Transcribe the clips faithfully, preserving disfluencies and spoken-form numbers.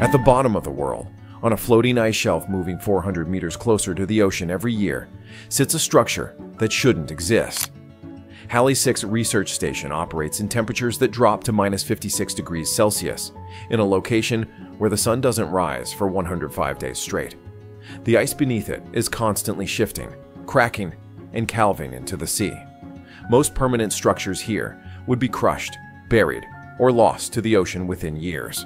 At the bottom of the whirl, on a floating ice shelf moving four hundred meters closer to the ocean every year, sits a structure that shouldn't exist. Halley six Research Station operates in temperatures that drop to minus fifty-six degrees Celsius, in a location where the sun doesn't rise for one hundred five days straight. The ice beneath it is constantly shifting, cracking, and calving into the sea. Most permanent structures here would be crushed, buried, or lost to the ocean within years.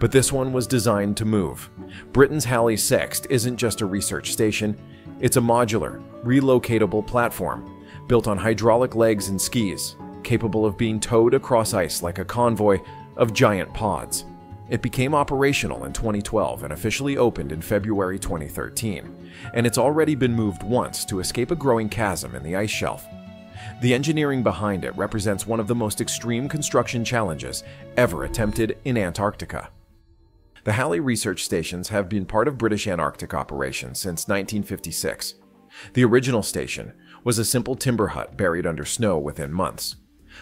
But this one was designed to move. Britain's Halley six isn't just a research station, it's a modular, relocatable platform built on hydraulic legs and skis, capable of being towed across ice like a convoy of giant pods. It became operational in twenty twelve and officially opened in February twenty thirteen, and it's already been moved once to escape a growing chasm in the ice shelf. The engineering behind it represents one of the most extreme construction challenges ever attempted in Antarctica. The Halley Research Stations have been part of British Antarctic operations since nineteen fifty-six. The original station was a simple timber hut buried under snow within months.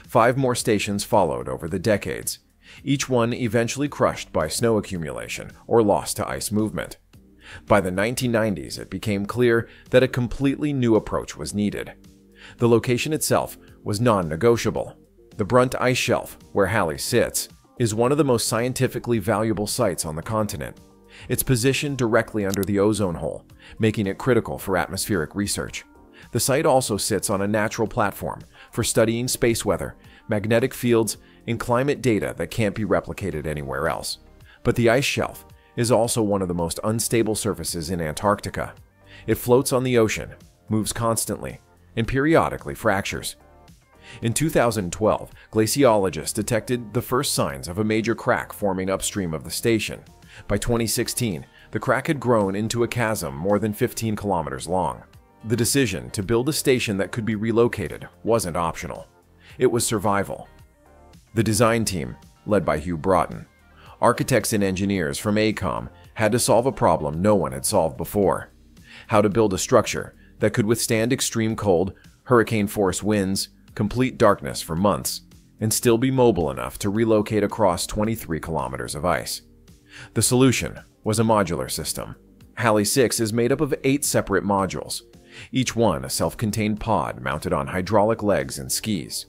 Five more stations followed over the decades, each one eventually crushed by snow accumulation or lost to ice movement. By the nineteen nineties, it became clear that a completely new approach was needed. The location itself was non-negotiable. The Brunt Ice Shelf, where Halley sits, is one of the most scientifically valuable sites on the continent. It's positioned directly under the ozone hole, making it critical for atmospheric research. The site also sits on a natural platform for studying space weather, magnetic fields, and climate data that can't be replicated anywhere else. But the ice shelf is also one of the most unstable surfaces in Antarctica. It floats on the ocean, moves constantly, and periodically fractures. In two thousand twelve, glaciologists detected the first signs of a major crack forming upstream of the station. By twenty sixteen, the crack had grown into a chasm more than fifteen kilometers long. The decision to build a station that could be relocated wasn't optional. It was survival. The design team, led by Hugh Broughton, architects and engineers from AECOM, had to solve a problem no one had solved before: how to build a structure that could withstand extreme cold, hurricane-force winds, complete darkness for months, and still be mobile enough to relocate across twenty-three kilometers of ice. The solution was a modular system. Halley six is made up of eight separate modules, each one a self-contained pod mounted on hydraulic legs and skis.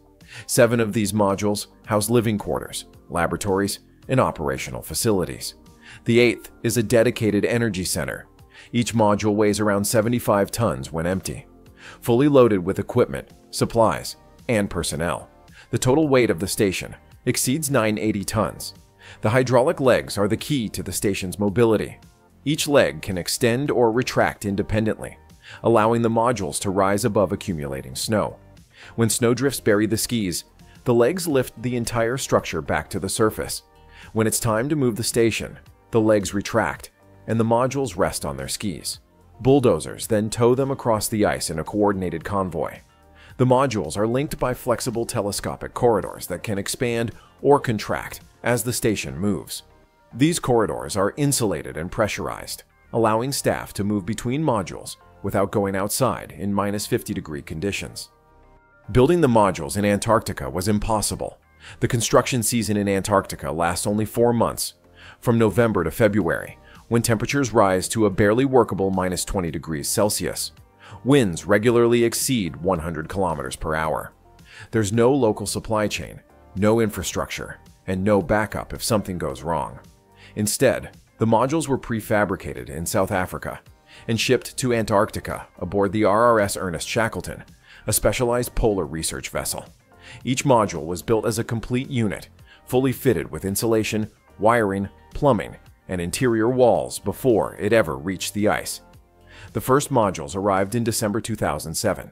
Seven of these modules house living quarters, laboratories, and operational facilities. The eighth is a dedicated energy center. Each module weighs around seventy-five tons when empty, fully loaded with equipment, supplies, and personnel. The total weight of the station exceeds nine hundred eighty tons. The hydraulic legs are the key to the station's mobility. Each leg can extend or retract independently, allowing the modules to rise above accumulating snow. When snowdrifts bury the skis, the legs lift the entire structure back to the surface. When it's time to move the station, the legs retract, and the modules rest on their skis. Bulldozers then tow them across the ice in a coordinated convoy. The modules are linked by flexible telescopic corridors that can expand or contract as the station moves. These corridors are insulated and pressurized, allowing staff to move between modules without going outside in minus fifty degree conditions. Building the modules in Antarctica was impossible. The construction season in Antarctica lasts only four months, from November to February, when temperatures rise to a barely workable minus twenty degrees Celsius. Winds regularly exceed one hundred kilometers per hour. There's no local supply chain, no infrastructure, and no backup if something goes wrong. Instead, the modules were prefabricated in South Africa and shipped to Antarctica aboard the R R S Ernest Shackleton, a specialized polar research vessel. Each module was built as a complete unit, fully fitted with insulation, wiring, plumbing, and interior walls before it ever reached the ice. The first modules arrived in December two thousand seven,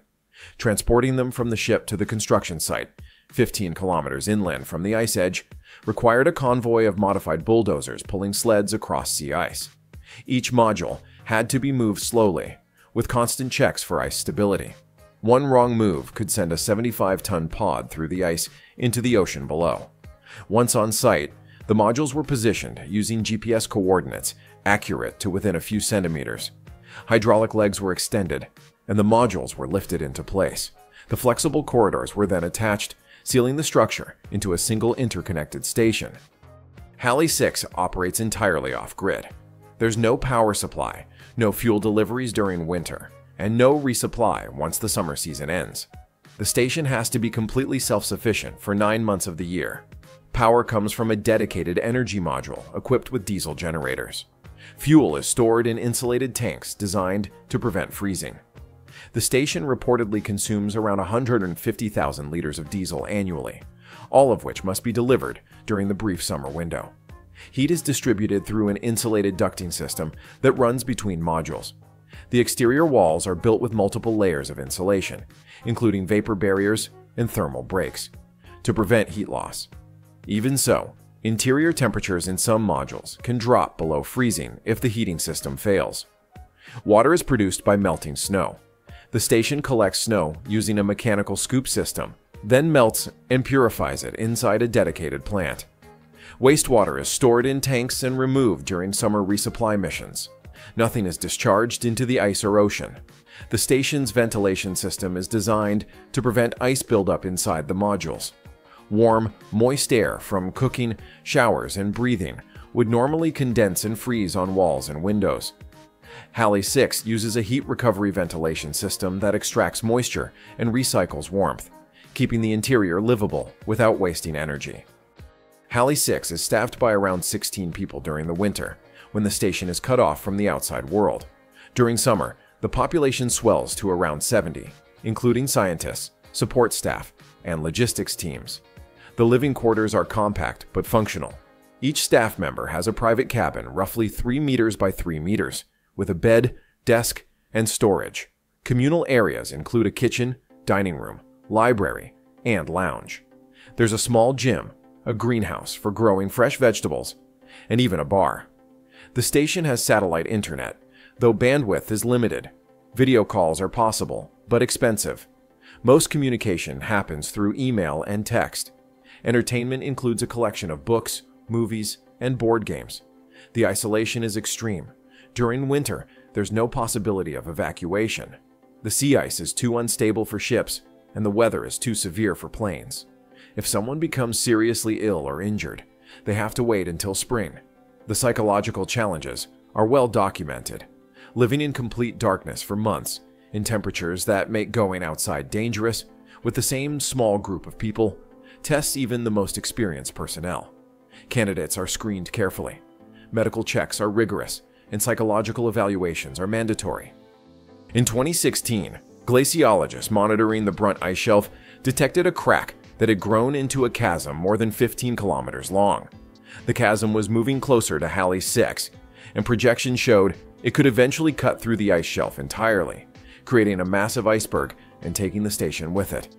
transporting them from the ship to the construction site, fifteen kilometers inland from the ice edge, required a convoy of modified bulldozers pulling sleds across sea ice. Each module had to be moved slowly, with constant checks for ice stability. One wrong move could send a seventy-five ton pod through the ice into the ocean below. Once on site, the modules were positioned using G P S coordinates accurate to within a few centimeters. Hydraulic legs were extended, and the modules were lifted into place. The flexible corridors were then attached, sealing the structure into a single interconnected station. Halley six operates entirely off-grid. There's no power supply, no fuel deliveries during winter, and no resupply once the summer season ends. The station has to be completely self-sufficient for nine months of the year. Power comes from a dedicated energy module equipped with diesel generators. Fuel is stored in insulated tanks designed to prevent freezing. The station reportedly consumes around one hundred fifty thousand liters of diesel annually, all of which must be delivered during the brief summer window. Heat is distributed through an insulated ducting system that runs between modules. The exterior walls are built with multiple layers of insulation, including vapor barriers and thermal breaks, to prevent heat loss. Even so, interior temperatures in some modules can drop below freezing if the heating system fails. Water is produced by melting snow. The station collects snow using a mechanical scoop system, then melts and purifies it inside a dedicated plant. Wastewater is stored in tanks and removed during summer resupply missions. Nothing is discharged into the ice or ocean. The station's ventilation system is designed to prevent ice buildup inside the modules. Warm, moist air from cooking, showers, and breathing would normally condense and freeze on walls and windows. Halley six uses a heat recovery ventilation system that extracts moisture and recycles warmth, keeping the interior livable without wasting energy. Halley six is staffed by around sixteen people during the winter, when the station is cut off from the outside world. During summer, the population swells to around seventy, including scientists, support staff, and logistics teams. The living quarters are compact but functional. Each staff member has a private cabin roughly three meters by three meters, with a bed, desk, and storage. Communal areas include a kitchen, dining room, library, and lounge. There's a small gym, a greenhouse for growing fresh vegetables, and even a bar. The station has satellite internet, though bandwidth is limited. Video calls are possible, but expensive. Most communication happens through email and text. Entertainment includes a collection of books, movies, and board games. The isolation is extreme. During winter, there's no possibility of evacuation. The sea ice is too unstable for ships, and the weather is too severe for planes. If someone becomes seriously ill or injured, they have to wait until spring. The psychological challenges are well documented. Living in complete darkness for months, in temperatures that make going outside dangerous, with the same small group of people, tests even the most experienced personnel. Candidates are screened carefully. Medical checks are rigorous, and psychological evaluations are mandatory. In twenty sixteen, glaciologists monitoring the Brunt Ice Shelf detected a crack that had grown into a chasm more than fifteen kilometers long. The chasm was moving closer to Halley six, and projections showed it could eventually cut through the ice shelf entirely, creating a massive iceberg and taking the station with it.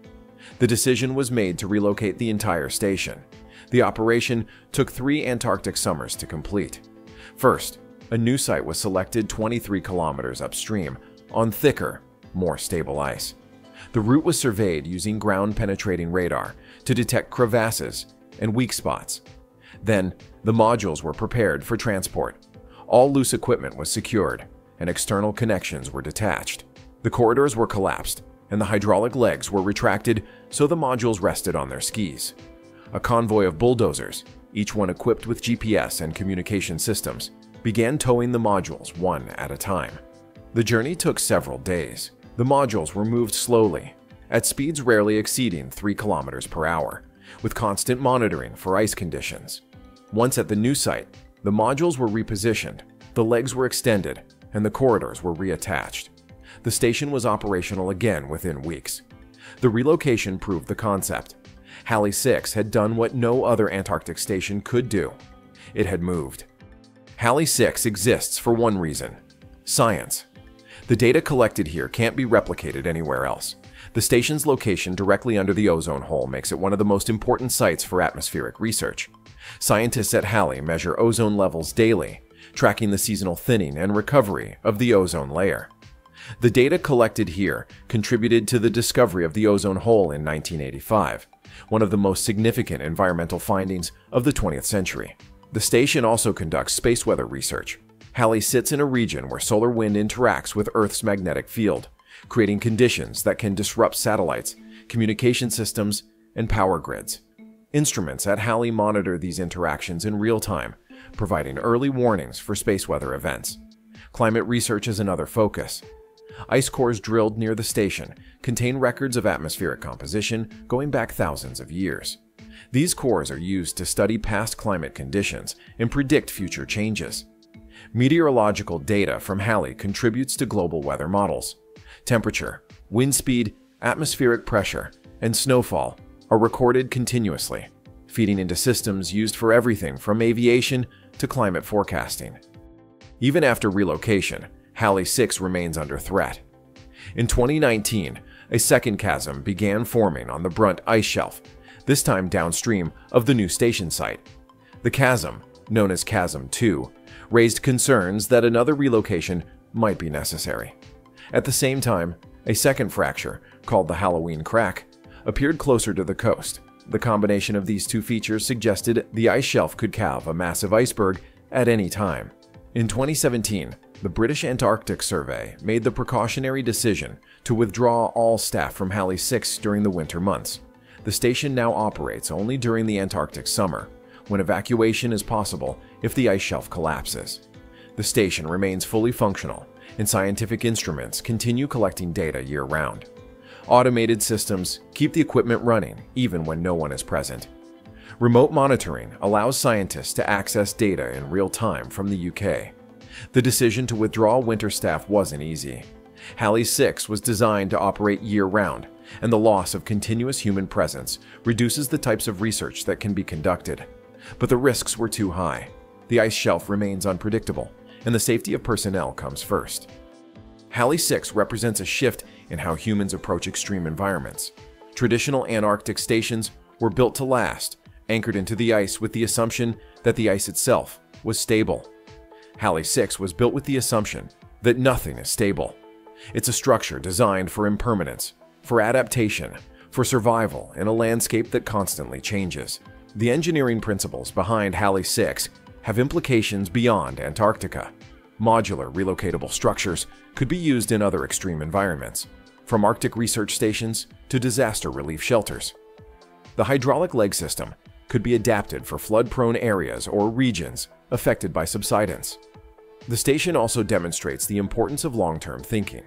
The decision was made to relocate the entire station. The operation took three Antarctic summers to complete. First, a new site was selected twenty-three kilometers upstream, on thicker, more stable ice. The route was surveyed using ground-penetrating radar to detect crevasses and weak spots. Then, the modules were prepared for transport. All loose equipment was secured, and external connections were detached. The corridors were collapsed, and the hydraulic legs were retracted so the modules rested on their skis. A convoy of bulldozers, each one equipped with G P S and communication systems, began towing the modules one at a time. The journey took several days. The modules were moved slowly, at speeds rarely exceeding three kilometers per hour, with constant monitoring for ice conditions. Once at the new site, the modules were repositioned, the legs were extended, and the corridors were reattached. The station was operational again within weeks. The relocation proved the concept. Halley six had done what no other Antarctic station could do. It had moved. Halley six exists for one reason: science. The data collected here can't be replicated anywhere else. The station's location directly under the ozone hole makes it one of the most important sites for atmospheric research. Scientists at Halley measure ozone levels daily, tracking the seasonal thinning and recovery of the ozone layer. The data collected here contributed to the discovery of the ozone hole in nineteen eighty-five, one of the most significant environmental findings of the twentieth century. The station also conducts space weather research. Halley sits in a region where solar wind interacts with Earth's magnetic field, creating conditions that can disrupt satellites, communication systems, and power grids. Instruments at Halley monitor these interactions in real time, providing early warnings for space weather events. Climate research is another focus. Ice cores drilled near the station contain records of atmospheric composition going back thousands of years. These cores are used to study past climate conditions and predict future changes. Meteorological data from Halley contributes to global weather models. Temperature, wind speed, atmospheric pressure, and snowfall are recorded continuously, feeding into systems used for everything from aviation to climate forecasting. Even after relocation, Halley six remains under threat. In twenty nineteen, a second chasm began forming on the Brunt Ice Shelf, this time downstream of the new station site. The chasm, known as Chasm two, raised concerns that another relocation might be necessary. At the same time, a second fracture, called the Halloween Crack, appeared closer to the coast. The combination of these two features suggested the ice shelf could calve a massive iceberg at any time. In twenty seventeen, the British Antarctic Survey made the precautionary decision to withdraw all staff from Halley six during the winter months. The station now operates only during the Antarctic summer, when evacuation is possible if the ice shelf collapses. The station remains fully functional, and scientific instruments continue collecting data year-round. Automated systems keep the equipment running even when no one is present. Remote monitoring allows scientists to access data in real time from the U K. The decision to withdraw winter staff wasn't easy. Halley six was designed to operate year-round, and the loss of continuous human presence reduces the types of research that can be conducted. But the risks were too high. The ice shelf remains unpredictable, and the safety of personnel comes first. Halley six represents a shift in how humans approach extreme environments. Traditional Antarctic stations were built to last, anchored into the ice with the assumption that the ice itself was stable. Halley six was built with the assumption that nothing is stable. It's a structure designed for impermanence, for adaptation, for survival in a landscape that constantly changes. The engineering principles behind Halley six have implications beyond Antarctica. Modular, relocatable structures could be used in other extreme environments, from Arctic research stations to disaster relief shelters. The hydraulic leg system could be adapted for flood-prone areas or regions affected by subsidence. The station also demonstrates the importance of long-term thinking.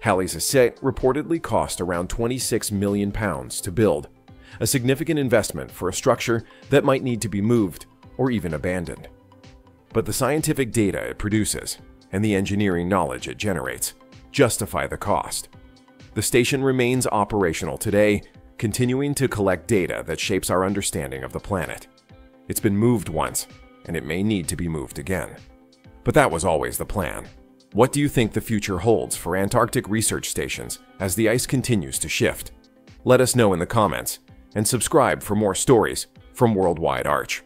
Halley's asset reportedly cost around twenty-six million pounds to build, a significant investment for a structure that might need to be moved or even abandoned. But the scientific data it produces and the engineering knowledge it generates justify the cost. The station remains operational today, continuing to collect data that shapes our understanding of the planet. It's been moved once, and it may need to be moved again. But that was always the plan. What do you think the future holds for Antarctic research stations as the ice continues to shift? Let us know in the comments, and subscribe for more stories from Worldwide Arch.